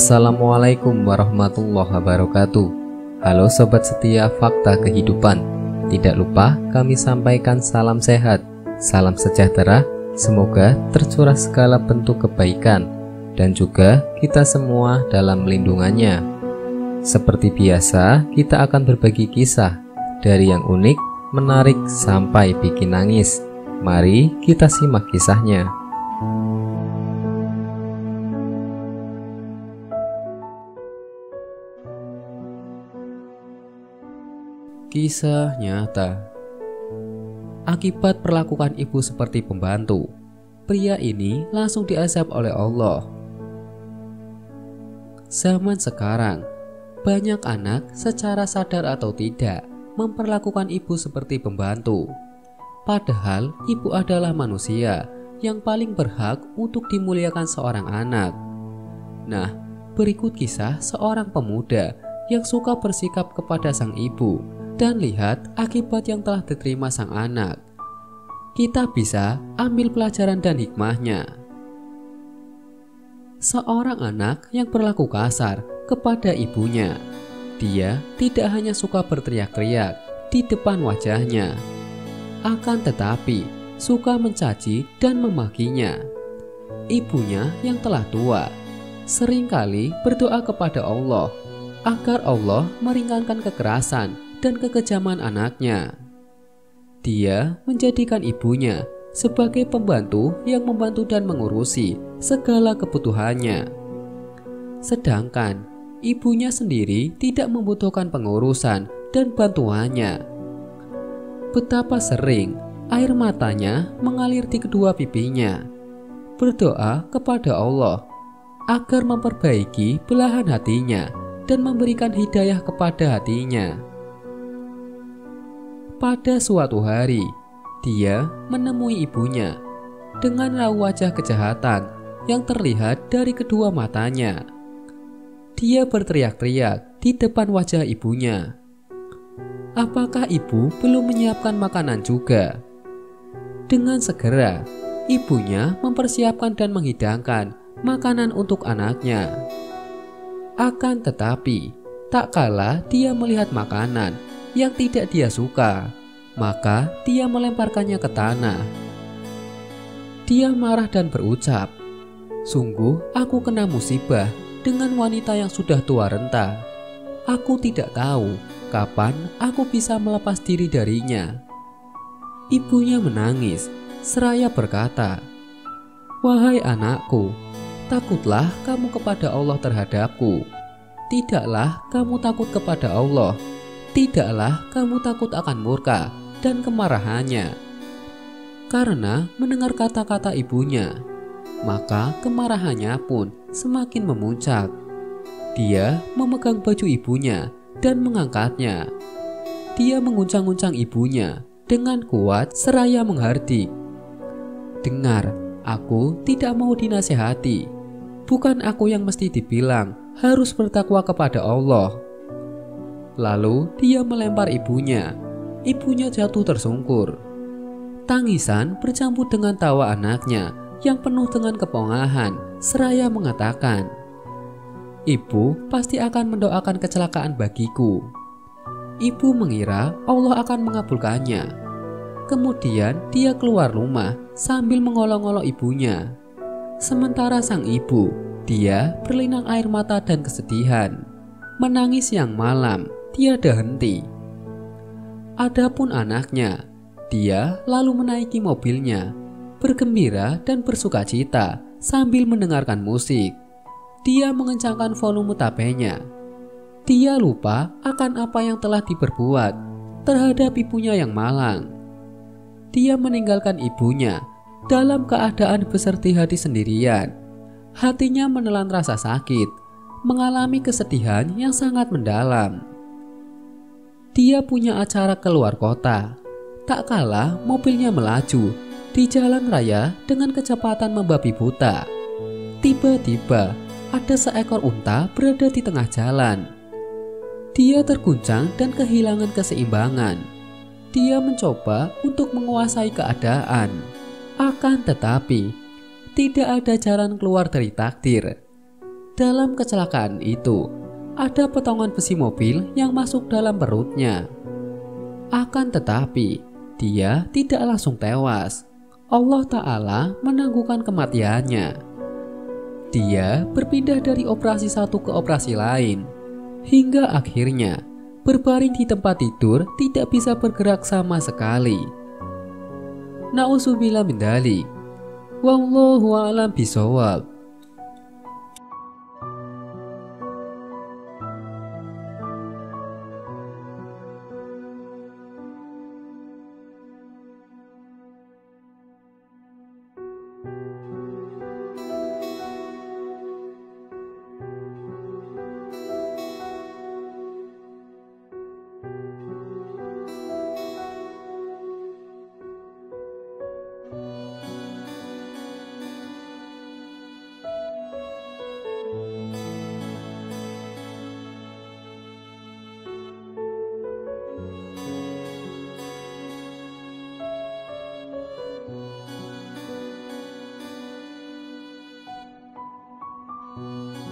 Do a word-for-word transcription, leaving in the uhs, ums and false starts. Assalamualaikum warahmatullahi wabarakatuh. Halo sobat setia Fakta Kehidupan. Tidak lupa kami sampaikan salam sehat, salam sejahtera, semoga tercurah segala bentuk kebaikan dan juga kita semua dalam lindungannya. Seperti biasa, kita akan berbagi kisah dari yang unik, menarik sampai bikin nangis. Mari kita simak kisahnya. Kisah nyata. Akibat perlakuan ibu seperti pembantu, pria ini langsung diazab oleh Allah. Zaman sekarang, banyak anak secara sadar atau tidak memperlakukan ibu seperti pembantu. Padahal ibu adalah manusia yang paling berhak untuk dimuliakan seorang anak. Nah, berikut kisah seorang pemuda yang suka bersikap kepada sang ibu, dan lihat akibat yang telah diterima sang anak. Kita bisa ambil pelajaran dan hikmahnya. Seorang anak yang berlaku kasar kepada ibunya, dia tidak hanya suka berteriak-teriak di depan wajahnya, akan tetapi suka mencaci dan memakinya. Ibunya yang telah tua seringkali berdoa kepada Allah agar Allah meringankan kekerasan dan kekejaman anaknya. Dia menjadikan ibunya sebagai pembantu yang membantu dan mengurusi segala kebutuhannya, sedangkan ibunya sendiri tidak membutuhkan pengurusan dan bantuannya. Betapa sering air matanya mengalir di kedua pipinya, berdoa kepada Allah agar memperbaiki belahan hatinya dan memberikan hidayah kepada hatinya. Pada suatu hari, dia menemui ibunya dengan raut wajah kejahatan yang terlihat dari kedua matanya. Dia berteriak-teriak di depan wajah ibunya. Apakah ibu belum menyiapkan makanan juga? Dengan segera, ibunya mempersiapkan dan menghidangkan makanan untuk anaknya. Akan tetapi, tak kala dia melihat makanan yang tidak dia suka, maka dia melemparkannya ke tanah. Dia marah dan berucap, "Sungguh aku kena musibah dengan wanita yang sudah tua renta. Aku tidak tahu kapan aku bisa melepas diri darinya." Ibunya menangis, seraya berkata, "Wahai anakku, takutlah kamu kepada Allah terhadapku. Tidaklah kamu takut kepada Allah. Tidaklah kamu takut akan murka dan kemarahannya." Karena mendengar kata-kata ibunya, maka kemarahannya pun semakin memuncak. Dia memegang baju ibunya dan mengangkatnya. Dia menguncang-uncang ibunya dengan kuat seraya menghardik. "Dengar, aku tidak mau dinasihati. Bukan aku yang mesti dibilang harus bertakwa kepada Allah." Lalu dia melempar ibunya. Ibunya jatuh tersungkur. Tangisan bercampur dengan tawa anaknya yang penuh dengan kepongahan, seraya mengatakan, "Ibu pasti akan mendoakan kecelakaan bagiku." Ibu mengira Allah akan mengabulkannya. Kemudian dia keluar rumah sambil mengolok-olok ibunya. Sementara sang ibu, dia berlinang air mata dan kesedihan, menangis siang malam tiada henti. Adapun anaknya, dia lalu menaiki mobilnya, bergembira dan bersukacita sambil mendengarkan musik. Dia mengencangkan volume tapenya. Dia lupa akan apa yang telah diperbuat terhadap ibunya yang malang. Dia meninggalkan ibunya dalam keadaan bersedih hati sendirian. Hatinya menelan rasa sakit, mengalami kesedihan yang sangat mendalam. Dia punya acara keluar kota. Tak kalah mobilnya melaju di jalan raya dengan kecepatan membabi buta. Tiba-tiba ada seekor unta berada di tengah jalan. Dia terguncang dan kehilangan keseimbangan. Dia mencoba untuk menguasai keadaan, akan tetapi tidak ada jalan keluar dari takdir. Dalam kecelakaan itu, ada potongan besi mobil yang masuk dalam perutnya. Akan tetapi, dia tidak langsung tewas. Allah Ta'ala menangguhkan kematiannya. Dia berpindah dari operasi satu ke operasi lain, hingga akhirnya berbaring di tempat tidur tidak bisa bergerak sama sekali. Na'udzubillah min dzalik. Wallahu a'lam bishawab. Thank you.